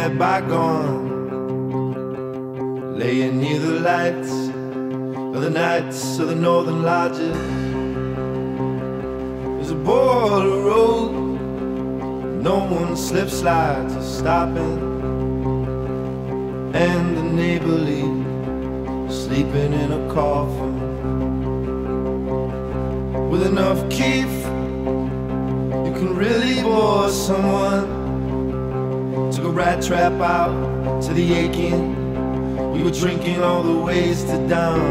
get bygone, laying near the lights of the nights of the northern lodges. There's a border road, no one slip slides or stopping, and the neighborly sleeping in a coffin. With enough Keith, you can really bore someone. Took a rat trap out to the aching. We were drinking all the ways to down.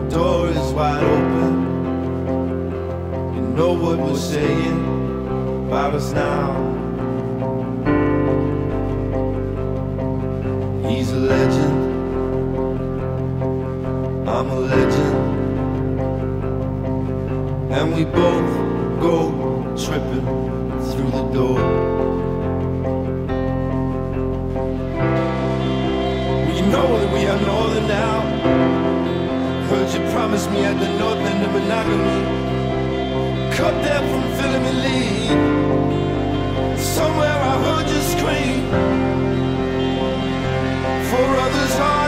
The door is wide open. You know what we're saying about us now. He's a legend, I'm a legend, and we both go tripping through the door. Know that we are northern now. Heard you promise me at the north end of monogamy. Cut there from filling me lead. Somewhere I heard you scream for others' heart.